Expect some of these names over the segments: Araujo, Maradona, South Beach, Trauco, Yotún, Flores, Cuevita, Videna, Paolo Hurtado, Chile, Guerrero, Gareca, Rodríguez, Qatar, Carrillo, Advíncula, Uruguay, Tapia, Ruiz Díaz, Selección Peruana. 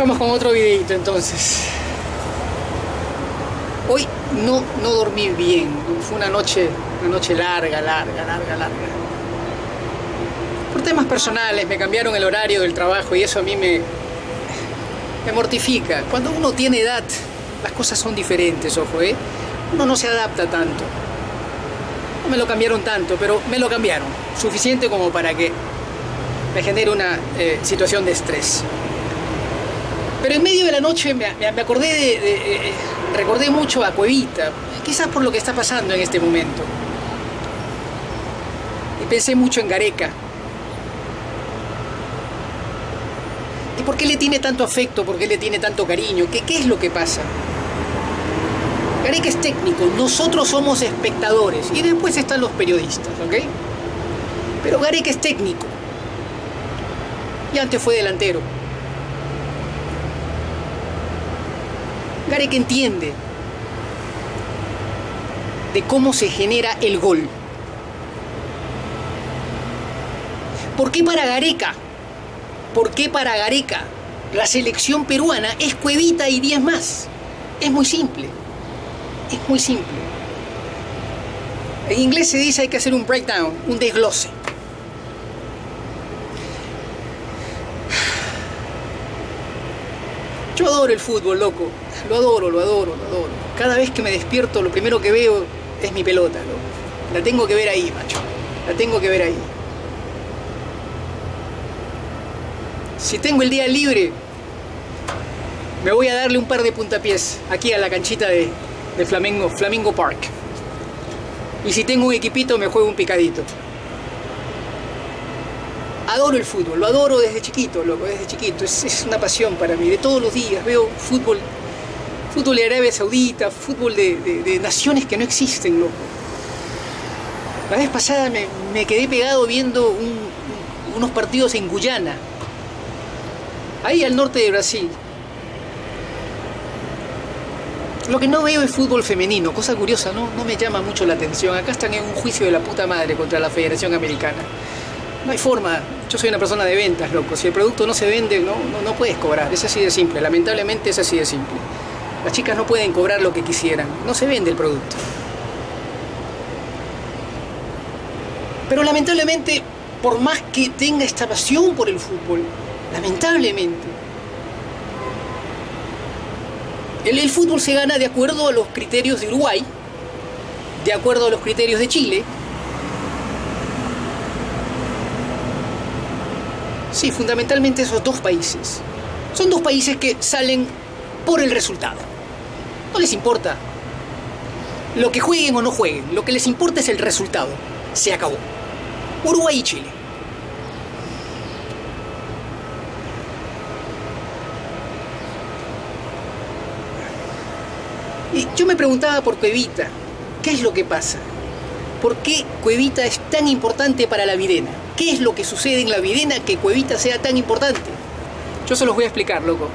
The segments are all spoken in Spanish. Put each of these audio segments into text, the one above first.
Vamos con otro videito entonces. Hoy no dormí bien. Fue una noche larga. Por temas personales me cambiaron el horario del trabajo y eso a mí me mortifica. Cuando uno tiene edad, las cosas son diferentes, ojo, ¿eh? Uno no se adapta tanto. No me lo cambiaron tanto, pero me lo cambiaron. Suficiente como para que me genere una situación de estrés. Pero en medio de la noche me acordé recordé mucho a Cuevita, quizás por lo que está pasando en este momento. Y pensé mucho en Gareca. ¿Y por qué le tiene tanto afecto? ¿Por qué le tiene tanto cariño? ¿Qué es lo que pasa? Gareca es técnico, nosotros somos espectadores. Y después están los periodistas, ¿ok? Pero Gareca es técnico. Y antes fue delantero. Gareca entiende de cómo se genera el gol. ¿Por qué para Gareca? ¿Por qué para Gareca la selección peruana es Cuevita y 10 más? Es muy simple. Es muy simple. En inglés se dice hay que hacer un breakdown, un desglose. Yo adoro el fútbol, loco. Lo adoro. Cada vez que me despierto, lo primero que veo es mi pelota, loco. La tengo que ver ahí, macho. La tengo que ver ahí. Si tengo el día libre, me voy a darle un par de puntapiés aquí a la canchita de Flamingo Park. Y si tengo un equipito, me juego un picadito. Adoro el fútbol, lo adoro desde chiquito, loco, desde chiquito. Es una pasión para mí, de todos los días. Veo fútbol de Arabia Saudita, fútbol de naciones que no existen, loco. La vez pasada me quedé pegado viendo unos partidos en Guyana. Ahí al norte de Brasil. Lo que no veo es fútbol femenino, cosa curiosa, no me llama mucho la atención. Acá están en un juicio de la puta madre contra la Federación Americana. No hay forma, yo soy una persona de ventas, loco. Si el producto no se vende, no puedes cobrar. Es así de simple, lamentablemente es así de simple. Las chicas no pueden cobrar lo que quisieran, no se vende el producto. Pero lamentablemente, por más que tenga esta pasión por el fútbol, lamentablemente, el fútbol se gana de acuerdo a los criterios de Uruguay, de acuerdo a los criterios de Chile. Sí, fundamentalmente esos dos países. Son dos países que salen por el resultado. No les importa lo que jueguen o no jueguen. Lo que les importa es el resultado. Se acabó. Uruguay y Chile. Y yo me preguntaba por Cuevita, ¿qué es lo que pasa? ¿Por qué Cuevita es tan importante para la Videna? ¿Qué es lo que sucede en la Videna que Cuevita sea tan importante? Yo se los voy a explicar, loco.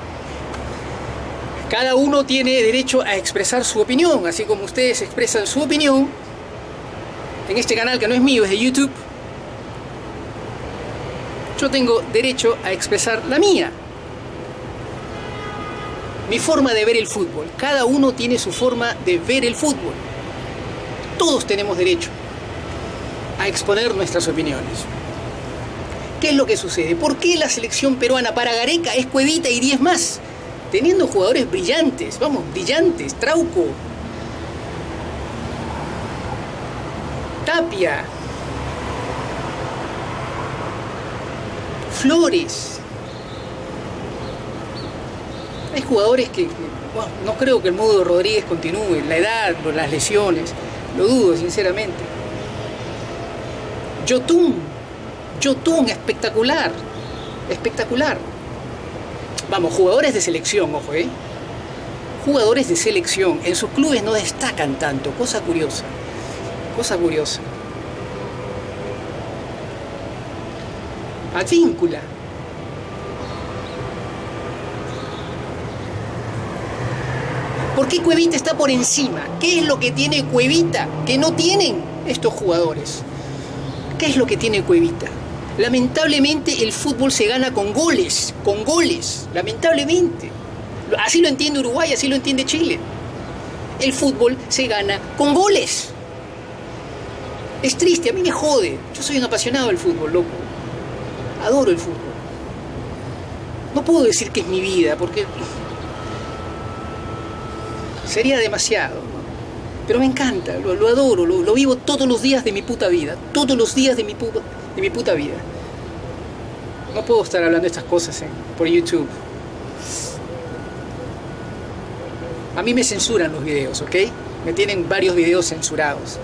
Cada uno tiene derecho a expresar su opinión, así como ustedes expresan su opinión en este canal que no es mío, es de YouTube. Yo tengo derecho a expresar la mía. Mi forma de ver el fútbol. Cada uno tiene su forma de ver el fútbol. Todos tenemos derecho a exponer nuestras opiniones. ¿Qué es lo que sucede? ¿Por qué la selección peruana para Gareca es Cuevita y 10 más? Teniendo jugadores brillantes, vamos, brillantes. Trauco, Tapia, Flores. Hay jugadores que bueno, no creo que el modo de Rodríguez continúe, la edad, las lesiones, lo dudo sinceramente. Yotún, espectacular. Vamos, jugadores de selección, ojo, ¿eh? Jugadores de selección, en sus clubes no destacan tanto, cosa curiosa. Advíncula. ¿Por qué Cuevita está por encima? ¿Qué es lo que tiene Cuevita que no tienen estos jugadores? ¿Qué es lo que tiene Cuevita? Lamentablemente el fútbol se gana con goles, lamentablemente. Así lo entiende Uruguay, así lo entiende Chile. El fútbol se gana con goles. Es triste, a mí me jode. Yo soy un apasionado del fútbol, loco. Adoro el fútbol. No puedo decir que es mi vida, porque sería demasiado. Pero me encanta, lo adoro, lo vivo todos los días de mi puta vida. Todos los días de mi puta vida. No puedo estar hablando estas cosas por YouTube. A mí me censuran los videos, ¿ok? Me tienen varios videos censurados.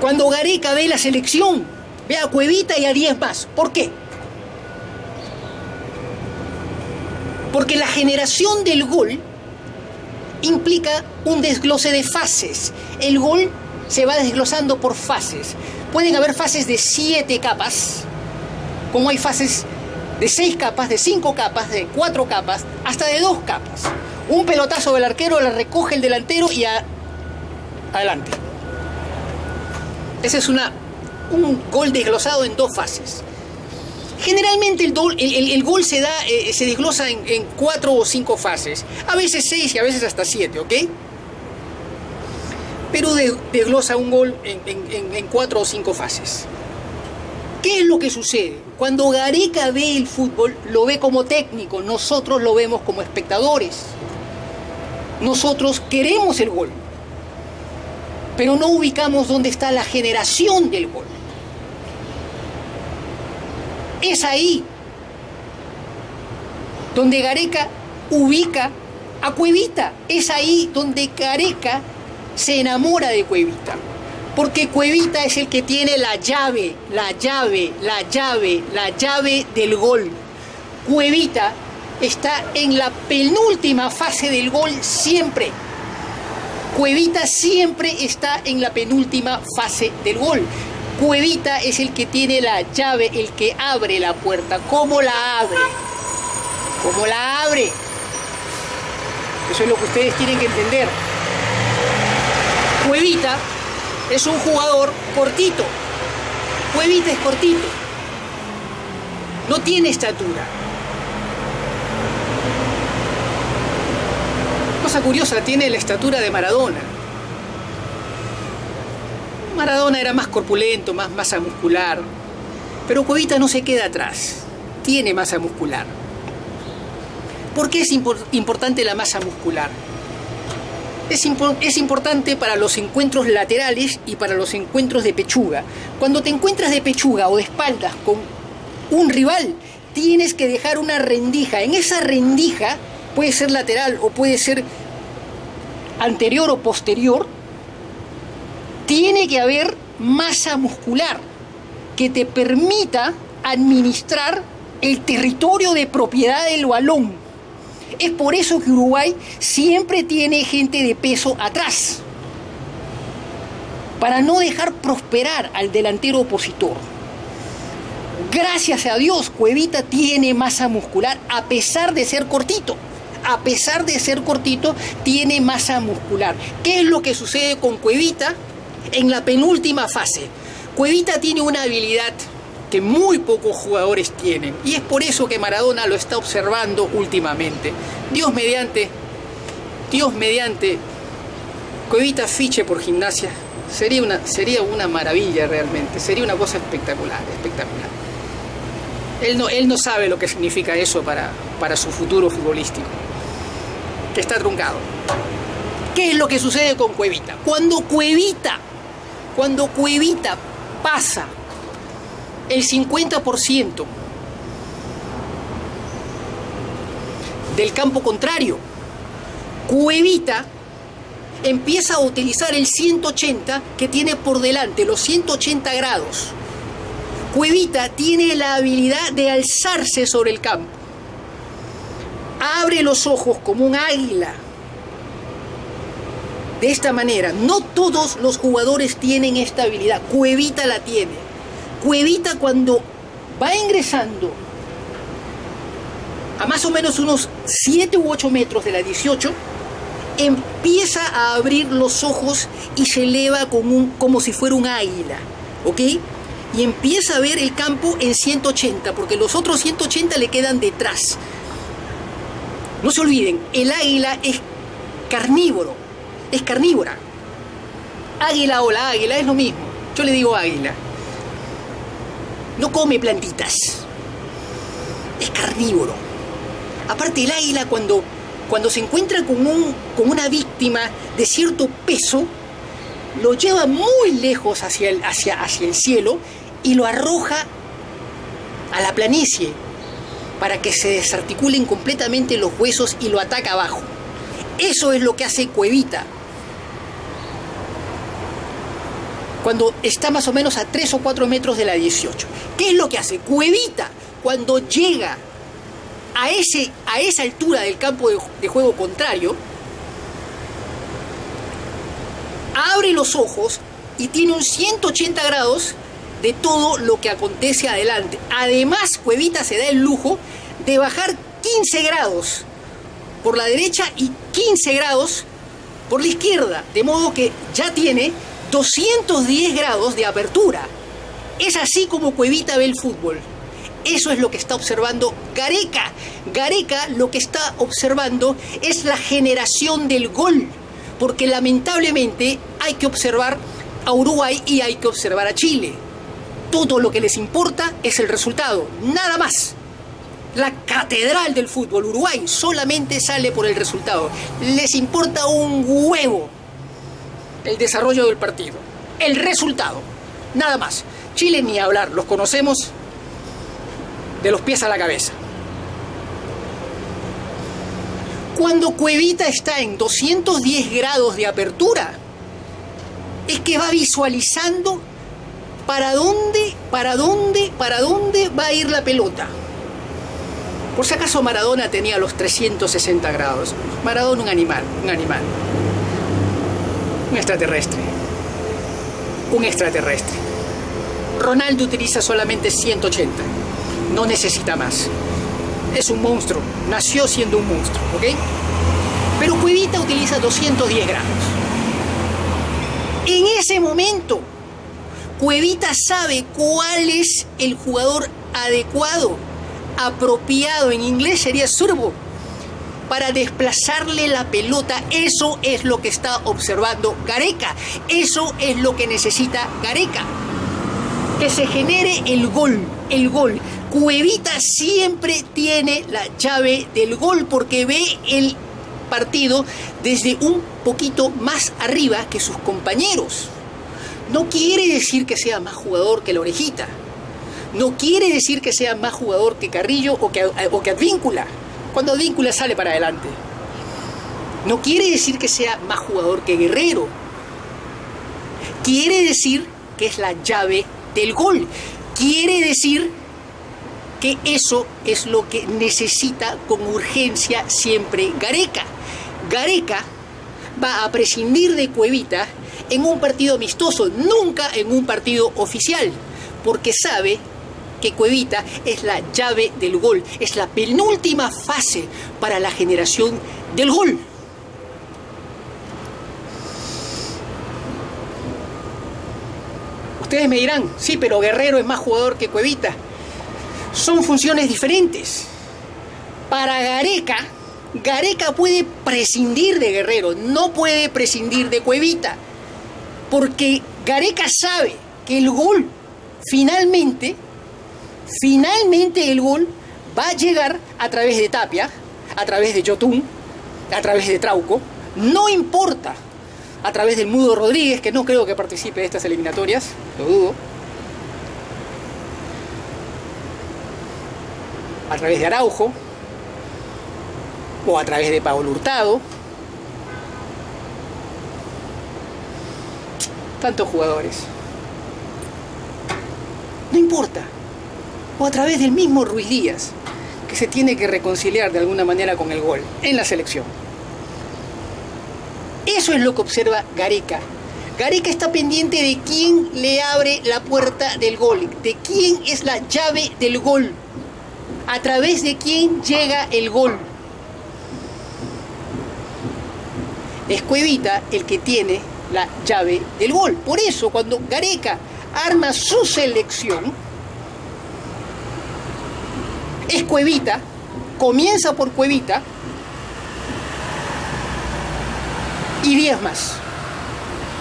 Cuando Gareca ve la selección, ve a Cuevita y a 10 más. ¿Por qué? Porque la generación del gol implica un desglose de fases. El gol se va desglosando por fases. Pueden haber fases de 7 capas. Como hay fases de 6 capas, de 5 capas, de 4 capas, hasta de 2 capas. Un pelotazo del arquero, la recoge el delantero y adelante. Ese es un gol desglosado en 2 fases. Generalmente el gol se desglosa en 4 o 5 fases. A veces 6 y a veces hasta 7, ¿ok? Pero desglosa un gol en 4 o 5 fases. ¿Qué es lo que sucede? Cuando Gareca ve el fútbol, lo ve como técnico. Nosotros lo vemos como espectadores. Nosotros queremos el gol, pero no ubicamos dónde está la generación del gol. Es ahí donde Gareca ubica a Cuevita. Es ahí donde Gareca se enamora de Cuevita. Porque Cuevita es el que tiene la llave del gol. Cuevita está en la penúltima fase del gol siempre. Cuevita siempre está en la penúltima fase del gol. Cuevita es el que tiene la llave, el que abre la puerta. ¿Cómo la abre? ¿Cómo la abre? Eso es lo que ustedes tienen que entender. Cuevita es un jugador cortito. Cuevita es cortito. No tiene estatura. Cosa curiosa, tiene la estatura de Maradona. Maradona era más corpulento, más masa muscular. Pero Cuevita no se queda atrás. Tiene masa muscular. ¿Por qué es importante la masa muscular? Es importante para los encuentros laterales y para los encuentros de pechuga. Cuando te encuentras de pechuga o de espaldas con un rival, tienes que dejar una rendija. En esa rendija, puede ser lateral o puede ser anterior o posterior, tiene que haber masa muscular que te permita administrar el territorio de propiedad del balón. Es por eso que Uruguay siempre tiene gente de peso atrás, para no dejar prosperar al delantero opositor. Gracias a Dios, Cuevita tiene masa muscular, a pesar de ser cortito. A pesar de ser cortito, tiene masa muscular. ¿Qué es lo que sucede con Cuevita en la penúltima fase? Cuevita tiene una habilidad que muy pocos jugadores tienen, y es por eso que Maradona lo está observando últimamente. Dios mediante, Cuevita fiche por Gimnasia. Sería una maravilla realmente, sería una cosa espectacular, espectacular. Él no sabe lo que significa eso para su futuro futbolístico, que está truncado. ¿Qué es lo que sucede con Cuevita? Cuando Cuevita pasa el 50% del campo contrario, Cuevita empieza a utilizar el 180 que tiene por delante, los 180 grados. Cuevita tiene la habilidad de alzarse sobre el campo. Abre los ojos como un águila. De esta manera, no todos los jugadores tienen esta habilidad. Cuevita la tiene. Cuevita, cuando va ingresando a más o menos unos 7 u 8 metros de la 18, empieza a abrir los ojos y se eleva como si fuera un águila, ¿ok? Y empieza a ver el campo en 180, porque los otros 180 le quedan detrás. No se olviden, el águila es carnívoro, es carnívora. Águila o la águila es lo mismo, yo le digo águila. No come plantitas, es carnívoro. Aparte, el águila cuando se encuentra con una víctima de cierto peso, lo lleva muy lejos hacia el cielo y lo arroja a la planicie para que se desarticulen completamente los huesos y lo ataca abajo. Eso es lo que hace Cuevita. Cuando está más o menos a 3 o 4 metros de la 18. ¿Qué es lo que hace Cuevita cuando llega a esa altura del campo de juego contrario? Abre los ojos y tiene un 180 grados de todo lo que acontece adelante. Además, Cuevita se da el lujo de bajar 15 grados por la derecha y 15 grados por la izquierda, de modo que ya tiene 210 grados de apertura. Es así como Cuevita ve el fútbol. Eso es lo que está observando Gareca. Gareca lo que está observando es la generación del gol, porque lamentablemente hay que observar a Uruguay y hay que observar a Chile. Todo lo que les importa es el resultado, nada más. La catedral del fútbol, Uruguay, solamente sale por el resultado. Les importa un huevo el desarrollo del partido, el resultado, nada más. Chile ni hablar, los conocemos de los pies a la cabeza. Cuando Cuevita está en 210 grados de apertura, es que va visualizando para dónde va a ir la pelota. Por si acaso, Maradona tenía los 360 grados. Maradona, un animal. Un extraterrestre. Ronaldo utiliza solamente 180. No necesita más. Es un monstruo. Nació siendo un monstruo, ¿ok? Pero Cuevita utiliza 210 grados. En ese momento, Cuevita sabe cuál es el jugador adecuado, apropiado, en inglés sería suitable, para desplazarle la pelota. Eso es lo que está observando Gareca. Eso es lo que necesita Gareca. Que se genere el gol, el gol. Cuevita siempre tiene la llave del gol porque ve el partido desde un poquito más arriba que sus compañeros. No quiere decir que sea más jugador que la Orejita. No quiere decir que sea más jugador que Carrillo o que Advíncula. Cuando Advíncula sale para adelante. No quiere decir que sea más jugador que Guerrero. Quiere decir que es la llave del gol. Quiere decir que eso es lo que necesita con urgencia siempre Gareca. Gareca va a prescindir de Cuevita en un partido amistoso, nunca en un partido oficial, porque sabe que Cuevita es la llave del gol, es la penúltima fase para la generación del gol. Ustedes me dirán, sí, pero Guerrero es más jugador que Cuevita. Son funciones diferentes. Para Gareca, Gareca puede prescindir de Guerrero, no puede prescindir de Cuevita, porque Gareca sabe que el gol, finalmente el gol va a llegar a través de Tapia, a través de Yotún, a través de Trauco, no importa, a través del mudo Rodríguez, que no creo que participe de estas eliminatorias, lo dudo, a través de Araujo o a través de Paolo Hurtado. Tantos jugadores. No importa. O a través del mismo Ruiz Díaz, que se tiene que reconciliar de alguna manera con el gol en la selección. Eso es lo que observa Gareca. Gareca está pendiente de quién le abre la puerta del gol, de quién es la llave del gol, a través de quién llega el gol. es Cuevita el que tiene la llave del gol. Por eso, cuando Gareca arma su selección, es Cuevita, comienza por Cuevita y 10 más.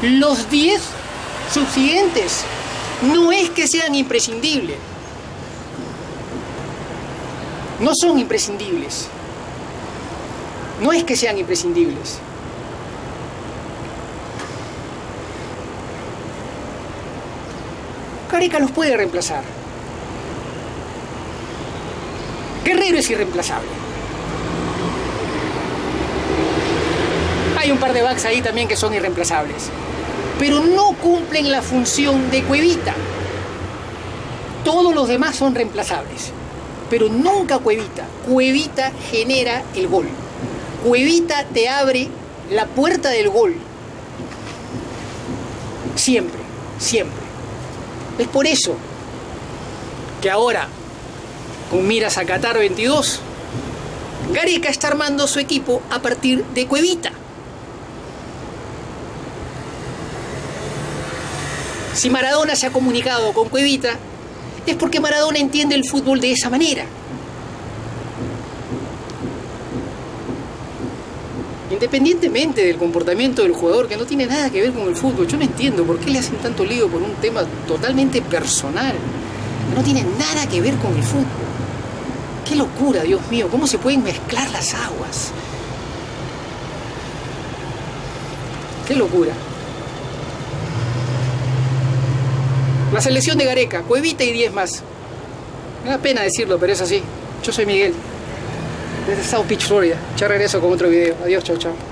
Los 10 subsiguientes no es que sean imprescindibles, no son imprescindibles, no es que sean imprescindibles. Gareca los puede reemplazar. Guerrero es irreemplazable. Hay un par de backs ahí también que son irreemplazables, pero no cumplen la función de Cuevita. Todos los demás son reemplazables, pero nunca Cuevita. Cuevita genera el gol. Cuevita te abre la puerta del gol. Siempre, siempre. Es por eso que ahora, con miras a Qatar 22, Gareca está armando su equipo a partir de Cuevita. Si Maradona se ha comunicado con Cuevita, es porque Maradona entiende el fútbol de esa manera. Independientemente del comportamiento del jugador, que no tiene nada que ver con el fútbol, yo no entiendo por qué le hacen tanto lío por un tema totalmente personal, que no tiene nada que ver con el fútbol. ¡Qué locura, Dios mío! ¿Cómo se pueden mezclar las aguas? ¡Qué locura! La selección de Gareca, Cuevita y 10 más. Me da pena decirlo, pero es así. Yo soy Miguel, desde South Beach, Florida. Ya regreso con otro video. Adiós, chao, chao.